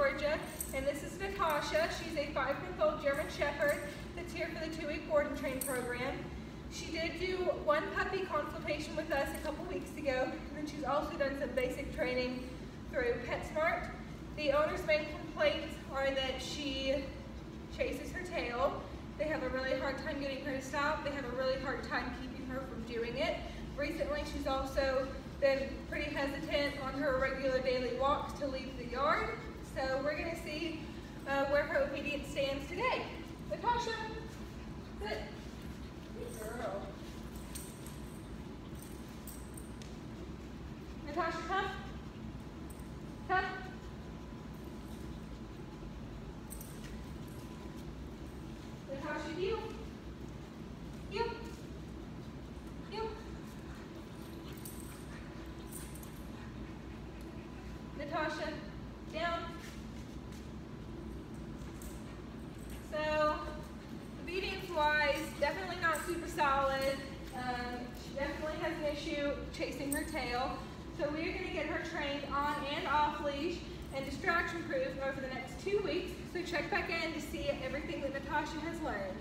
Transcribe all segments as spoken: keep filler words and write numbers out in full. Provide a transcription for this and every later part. Georgia, and this is Natasha. She's a five-month-old German Shepherd that's here for the two-week board and train program. She did do one puppy consultation with us a couple weeks ago, and then she's also done some basic training through PetSmart. The owner's main complaints are that she chases her tail. They have a really hard time getting her to stop. They have a really hard time keeping her from doing it. Recently, she's also been pretty hesitant on her regular daily walks to leave the yard. So we're going to see uh, where her obedience stands today. Natasha, sit. Good girl. Natasha, come. Come. Natasha, you. You. You. Natasha, down. So, obedience-wise, definitely not super solid. Um, she definitely has an issue chasing her tail. So we are going to get her trained on and off leash and distraction-proof over the next two weeks. So check back in to see everything that Natasha has learned.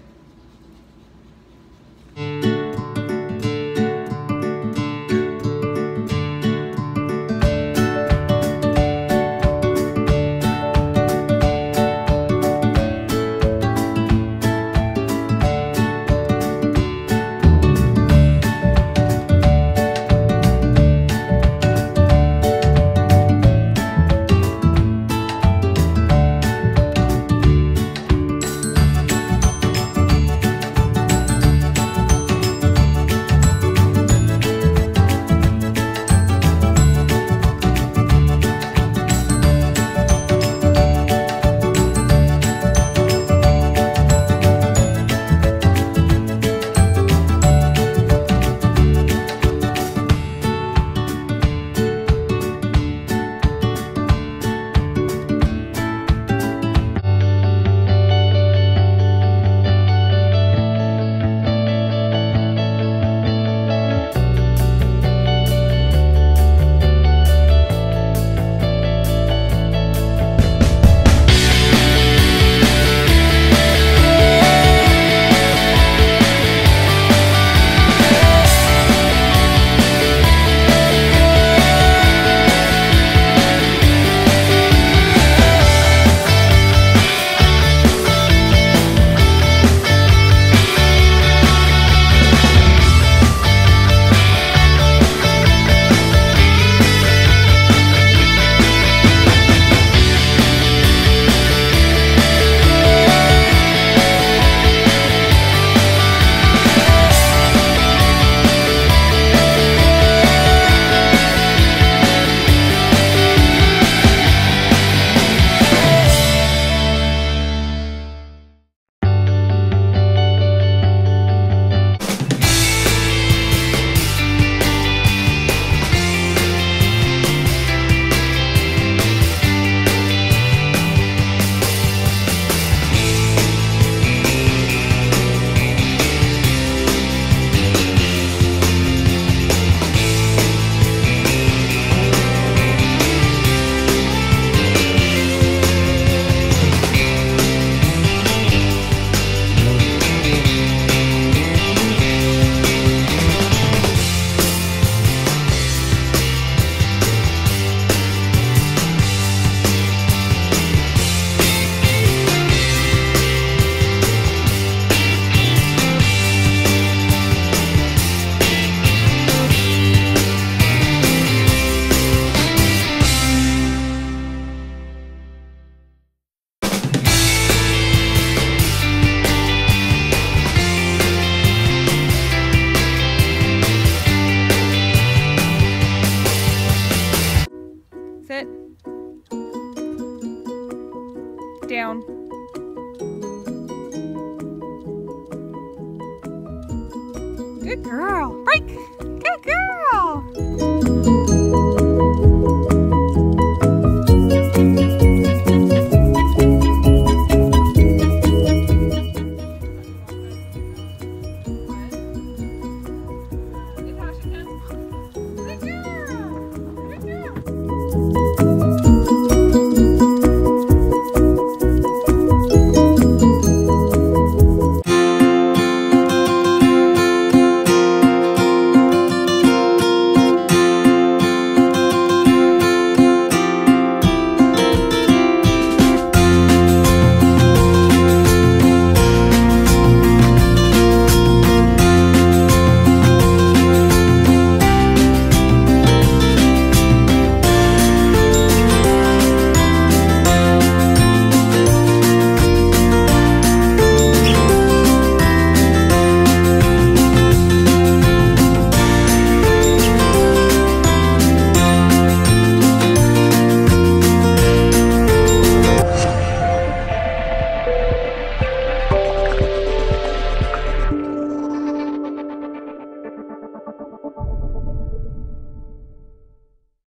Down. Good girl. Break.